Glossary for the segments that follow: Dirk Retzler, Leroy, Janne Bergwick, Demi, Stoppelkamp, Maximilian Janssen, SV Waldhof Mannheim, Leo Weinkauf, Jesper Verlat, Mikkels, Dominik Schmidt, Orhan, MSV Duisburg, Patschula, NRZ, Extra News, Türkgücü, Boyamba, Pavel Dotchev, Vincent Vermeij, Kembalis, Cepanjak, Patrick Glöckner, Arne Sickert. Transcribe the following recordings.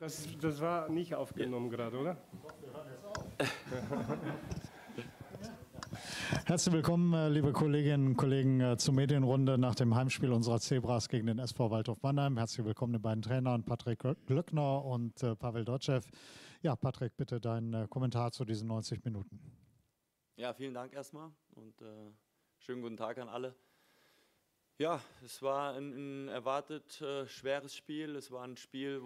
Das war nicht aufgenommen gerade, oder? Herzlich willkommen, liebe Kolleginnen und Kollegen, zur Medienrunde nach dem Heimspiel unserer Zebras gegen den SV Waldhof Mannheim. Herzlich willkommen den beiden Trainern, Patrick Glöckner und Pavel Dotchev. Ja, Patrick, bitte deinen Kommentar zu diesen 90 Minuten. Ja, vielen Dank erstmal und schönen guten Tag an alle. Ja, es war ein erwartet schweres Spiel. Es war ein Spiel,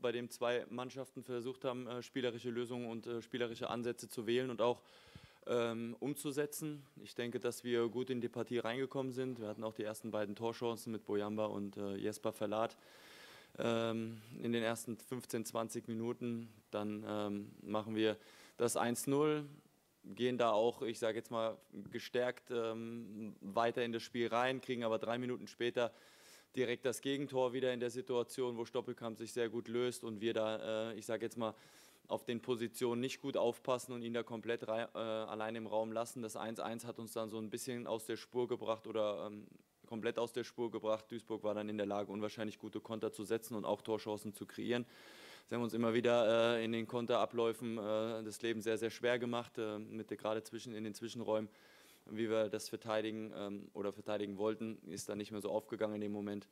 bei dem zwei Mannschaften versucht haben, spielerische Lösungen und spielerische Ansätze zu wählen und auch umzusetzen. Ich denke, dass wir gut in die Partie reingekommen sind. Wir hatten auch die ersten beiden Torchancen mit Boyamba und Jesper Verlat in den ersten 15, 20 Minuten. Dann machen wir das 1-0. Gehen da auch, ich sage jetzt mal, gestärkt weiter in das Spiel rein, kriegen aber 3 Minuten später direkt das Gegentor wieder in der Situation, wo Stoppelkamp sich sehr gut löst und wir da, ich sage jetzt mal, auf den Positionen nicht gut aufpassen und ihn da komplett allein im Raum lassen. Das 1-1 hat uns dann so ein bisschen aus der Spur gebracht oder komplett aus der Spur gebracht. Duisburg war dann in der Lage, unwahrscheinlich gute Konter zu setzen und auch Torchancen zu kreieren. Sie haben uns immer wieder in den Konterabläufen das Leben sehr, sehr schwer gemacht, gerade in den Zwischenräumen, wie wir das verteidigen oder verteidigen wollten, ist dann nicht mehr so aufgegangen in dem Moment.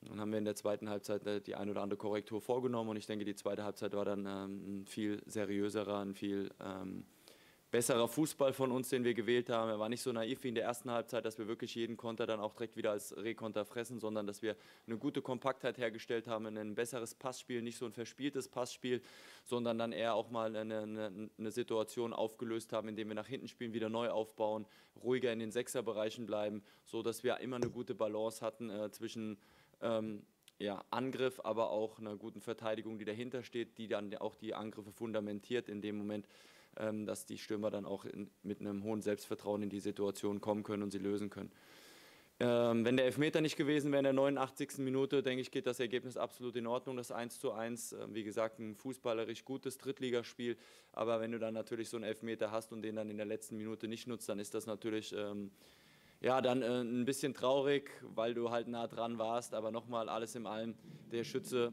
Dann haben wir in der zweiten Halbzeit die ein oder andere Korrektur vorgenommen und ich denke, die zweite Halbzeit war dann ein viel seriöserer, ein viel besserer Fußball von uns, den wir gewählt haben. Er war nicht so naiv wie in der ersten Halbzeit, dass wir wirklich jeden Konter dann auch direkt wieder als Rekonter fressen, sondern dass wir eine gute Kompaktheit hergestellt haben, ein besseres Passspiel, nicht so ein verspieltes Passspiel, sondern dann eher auch mal eine Situation aufgelöst haben, indem wir nach hinten spielen, wieder neu aufbauen, ruhiger in den Sechserbereichen bleiben, so dass wir immer eine gute Balance hatten zwischen Angriff, aber auch einer guten Verteidigung, die dahinter steht, die dann auch die Angriffe fundamentiert in dem Moment, dass die Stürmer dann auch mit einem hohen Selbstvertrauen in die Situation kommen können und sie lösen können. Wenn der Elfmeter nicht gewesen wäre in der 89. Minute, denke ich, geht das Ergebnis absolut in Ordnung, das 1:1. Wie gesagt, ein fußballerisch gutes Drittligaspiel, aber wenn du dann natürlich so einen Elfmeter hast und den dann in der letzten Minute nicht nutzt, dann ist das natürlich ein bisschen traurig, weil du halt nah dran warst, aber nochmal alles in allem, der Schütze,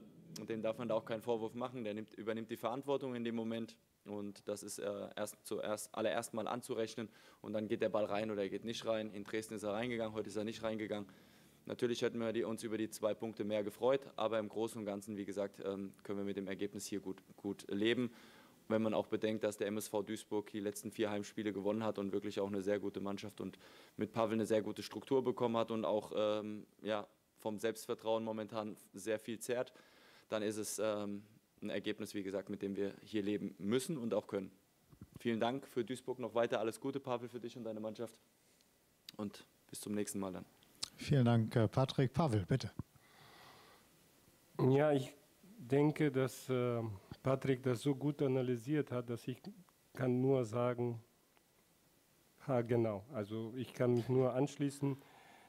dem darf man da auch keinen Vorwurf machen, der übernimmt die Verantwortung in dem Moment. Und das ist allererst mal anzurechnen und dann geht der Ball rein oder er geht nicht rein. In Dresden ist er reingegangen, heute ist er nicht reingegangen. Natürlich hätten wir uns über die 2 Punkte mehr gefreut, aber im Großen und Ganzen, wie gesagt, können wir mit dem Ergebnis hier gut leben. Wenn man auch bedenkt, dass der MSV Duisburg die letzten 4 Heimspiele gewonnen hat und wirklich auch eine sehr gute Mannschaft und mit Pavel eine sehr gute Struktur bekommen hat und auch vom Selbstvertrauen momentan sehr viel zehrt, dann ist es ein Ergebnis, wie gesagt, mit dem wir hier leben müssen und auch können. Vielen Dank für Duisburg noch weiter. Alles Gute, Pavel, für dich und deine Mannschaft. Und bis zum nächsten Mal dann. Vielen Dank, Patrick. Pavel, bitte. Ja, ich denke, dass Patrick das so gut analysiert hat, dass ich kann nur sagen, ha, genau. Also ich kann mich nur anschließen.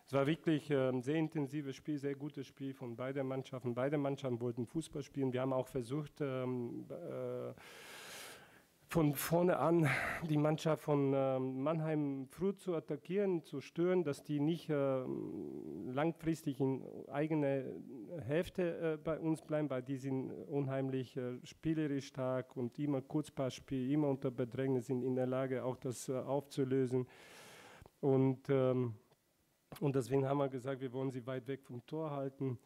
Es war wirklich ein sehr intensives Spiel, sehr gutes Spiel von beiden Mannschaften. Beide Mannschaften wollten Fußball spielen. Wir haben auch versucht, von vorne an die Mannschaft von Mannheim früh zu attackieren, zu stören, dass die nicht langfristig in eigene Hälfte bei uns bleiben, weil die sind unheimlich spielerisch stark und immer Kurzpassspiel, immer unter Bedrängnis, sind in der Lage, auch das aufzulösen. Und deswegen haben wir gesagt, wir wollen sie weit weg vom Tor halten.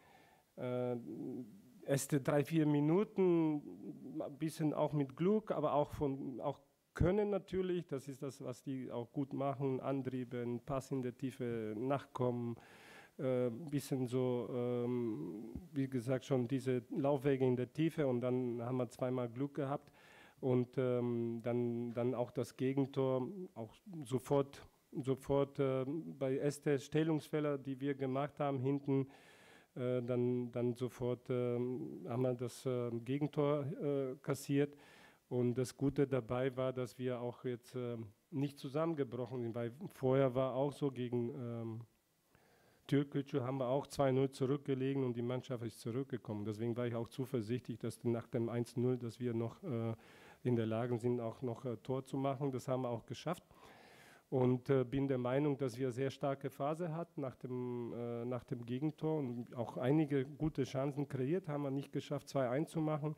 Erste 3, 4 Minuten, ein bisschen auch mit Glück, aber auch Können natürlich. Das ist das, was die auch gut machen, antrieben, Pass in der Tiefe, nachkommen. Bisschen so, wie gesagt, schon diese Laufwege in der Tiefe und dann haben wir 2-mal Glück gehabt. Und dann auch das Gegentor, auch sofort bei ersten Stellungsfehler, die wir gemacht haben, hinten, dann sofort haben wir das Gegentor kassiert. Und das Gute dabei war, dass wir auch jetzt nicht zusammengebrochen sind, weil vorher war auch so, gegen Türkgücü haben wir auch 2-0 zurückgelegen und die Mannschaft ist zurückgekommen. Deswegen war ich auch zuversichtlich, dass nach dem 1-0, dass wir noch in der Lage sind, auch noch Tor zu machen. Das haben wir auch geschafft. und bin der Meinung, dass wir eine sehr starke Phase hatten nach dem Gegentor und auch einige gute Chancen kreiert, haben wir nicht geschafft, 2-1 zu machen.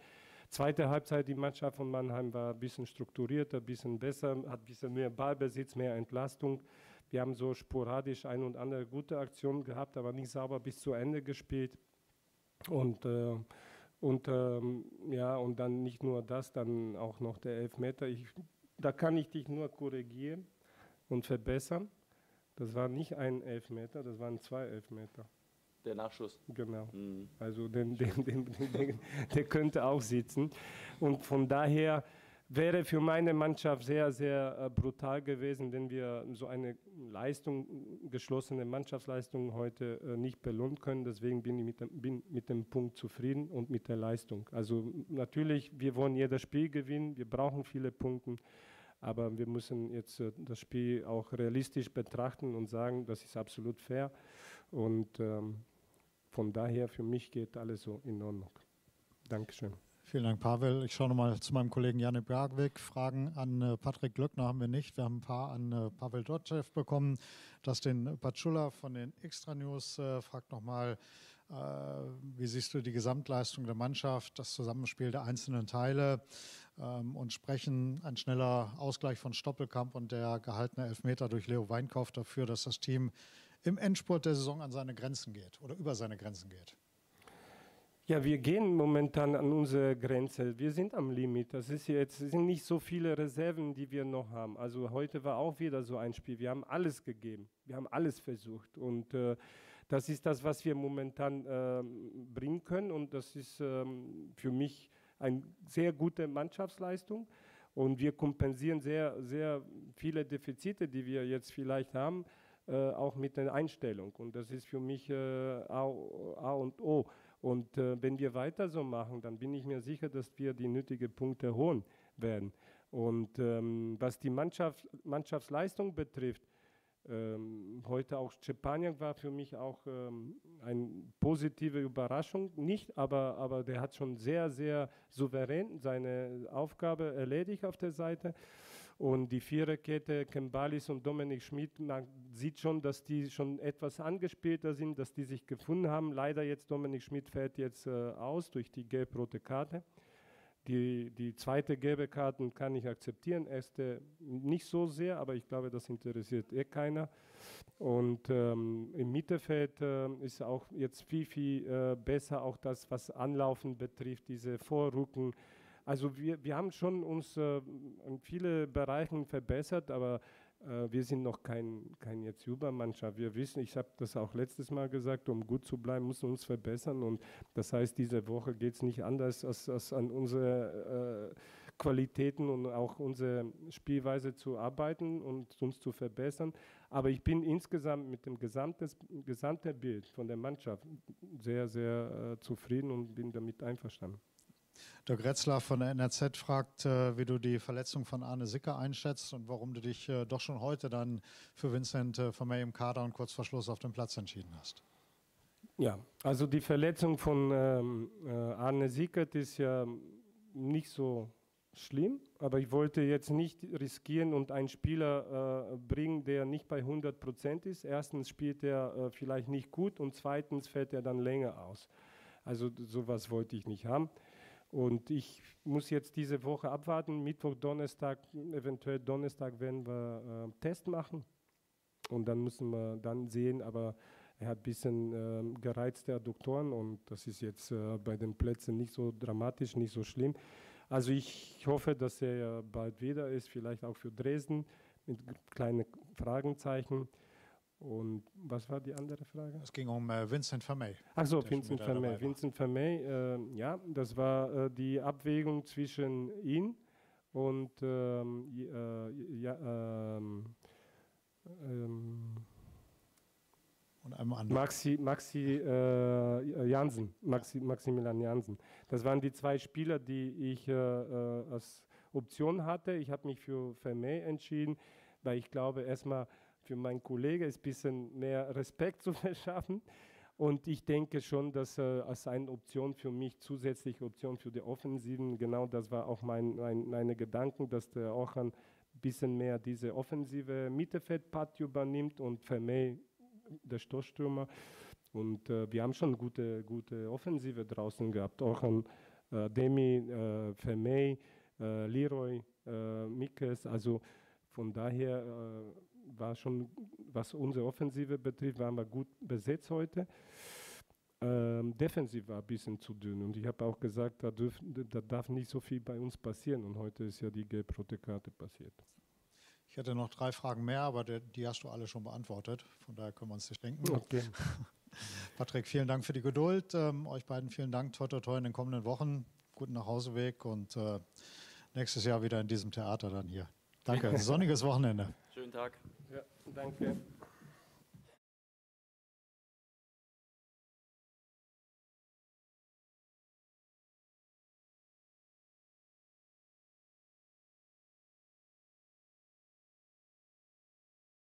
Zweite Halbzeit, die Mannschaft von Mannheim war ein bisschen strukturierter, ein bisschen besser, hat ein bisschen mehr Ballbesitz, mehr Entlastung. Wir haben so sporadisch eine und andere gute Aktion gehabt, aber nicht sauber bis zu Ende gespielt. Und dann nicht nur das, dann auch noch der Elfmeter. Da kann ich dich nur korrigieren und verbessern. Das war nicht ein Elfmeter, das waren 2 Elfmeter. Der Nachschuss. Genau. Mhm. Also der könnte auch sitzen. Und von daher wäre für meine Mannschaft sehr, sehr brutal gewesen, wenn wir so eine Leistung, geschlossene Mannschaftsleistung heute nicht belohnen können. Deswegen bin ich mit dem Punkt zufrieden und mit der Leistung. Also natürlich, wir wollen jedes Spiel gewinnen, wir brauchen viele Punkte, aber wir müssen jetzt das Spiel auch realistisch betrachten und sagen, das ist absolut fair. Und von daher, für mich geht alles so in Ordnung. Dankeschön. Vielen Dank, Pavel. Ich schaue nochmal zu meinem Kollegen Janne Bergwick. Fragen an Patrick Glöckner haben wir nicht. Wir haben ein paar an Pavel Dotchev bekommen. Das den Patschula von den Extra News fragt nochmal, wie siehst du die Gesamtleistung der Mannschaft, das Zusammenspiel der einzelnen Teile und sprechen ein schneller Ausgleich von Stoppelkamp und der gehaltene Elfmeter durch Leo Weinkauf dafür, dass das Team im Endspurt der Saison an seine Grenzen geht oder über seine Grenzen geht? Ja, wir gehen momentan an unsere Grenze. Wir sind am Limit. Es sind nicht so viele Reserven, die wir noch haben. Also heute war auch wieder so ein Spiel. Wir haben alles gegeben. Wir haben alles versucht. Und das ist das, was wir momentan bringen können. Und das ist für mich eine sehr gute Mannschaftsleistung. Und wir kompensieren sehr, sehr viele Defizite, die wir jetzt vielleicht haben, auch mit der Einstellung. Und das ist für mich A und O. Und wenn wir weiter so machen, dann bin ich mir sicher, dass wir die nötigen Punkte holen werden. Und was die Mannschaftsleistung betrifft, heute auch Cepanjak war für mich auch eine positive Überraschung. Nicht, aber der hat schon sehr, sehr souverän seine Aufgabe erledigt auf der Seite. Und die Viererkette, Kembalis und Dominik Schmidt, man sieht schon, dass die schon etwas angespielter sind, dass die sich gefunden haben. Leider jetzt, Dominik Schmidt fällt jetzt aus durch die gelb-rote Karte. Die zweite gelbe Karte kann ich akzeptieren, erste nicht so sehr, aber ich glaube, das interessiert keiner. Und im Mittelfeld ist auch jetzt viel, viel besser, auch das, was Anlaufen betrifft, diese Vorrücken. Also wir haben schon uns in vielen Bereichen verbessert, aber wir sind noch kein jetzt Übermannschaft. Wir wissen, ich habe das auch letztes Mal gesagt, um gut zu bleiben, müssen wir uns verbessern. Und das heißt, diese Woche geht es nicht anders, als an unsere Qualitäten und auch unsere Spielweise zu arbeiten und uns zu verbessern. Aber ich bin insgesamt mit dem gesamten Bild von der Mannschaft sehr, sehr zufrieden und bin damit einverstanden. Dirk Retzler von der NRZ fragt, wie du die Verletzung von Arne Sickert einschätzt und warum du dich doch schon heute dann für Vincent Vermeij im Kader und kurz vor Schluss auf dem Platz entschieden hast. Ja, also die Verletzung von Arne Sickert ist ja nicht so schlimm, aber ich wollte jetzt nicht riskieren und einen Spieler bringen, der nicht bei 100% ist. Erstens spielt er vielleicht nicht gut und zweitens fällt er dann länger aus. Also sowas wollte ich nicht haben. Und ich muss jetzt diese Woche abwarten, Mittwoch, Donnerstag, eventuell Donnerstag werden wir Test machen und dann müssen wir dann sehen, aber er hat ein bisschen gereizte Adduktoren und das ist jetzt bei den Plätzen nicht so dramatisch, nicht so schlimm. Also ich hoffe, dass er bald wieder ist, vielleicht auch für Dresden mit kleinen Fragezeichen. Und was war die andere Frage? Es ging um Vincent Vermeij. Ach so, Vincent Vermeij. Vincent Vermeij, ja, das war die Abwägung zwischen ihn und und einem anderen. Maximilian Janssen. Das waren die zwei Spieler, die ich als Option hatte. Ich habe mich für Vermeij entschieden, weil ich glaube, erstmal für meinen Kollegen ist ein bisschen mehr Respekt zu verschaffen. Und ich denke schon, dass als eine Option für mich, zusätzliche Option für die Offensiven, genau das war auch meine Gedanken, dass der Orhan ein bisschen mehr diese offensive Mittelfeldpart übernimmt und Vermeij, der Stoßstürmer. Und wir haben schon gute Offensive draußen gehabt. Orhan, Demi, Vermeij, Leroy, Mikkels. Also von daher war schon, was unsere Offensive betrifft, waren wir gut besetzt heute. Defensiv war ein bisschen zu dünn. Und ich habe auch gesagt, da darf nicht so viel bei uns passieren. Und heute ist ja die gelb-rote Karte passiert. Ich hätte noch 3 Fragen mehr, aber die hast du alle schon beantwortet. Von daher können wir uns nicht denken. Okay. Patrick, vielen Dank für die Geduld. Euch beiden vielen Dank. Toi, toi, toi in den kommenden Wochen. Guten Nachhauseweg und nächstes Jahr wieder in diesem Theater dann hier. Danke. Sonniges Wochenende. Schönen Tag. Ja, danke.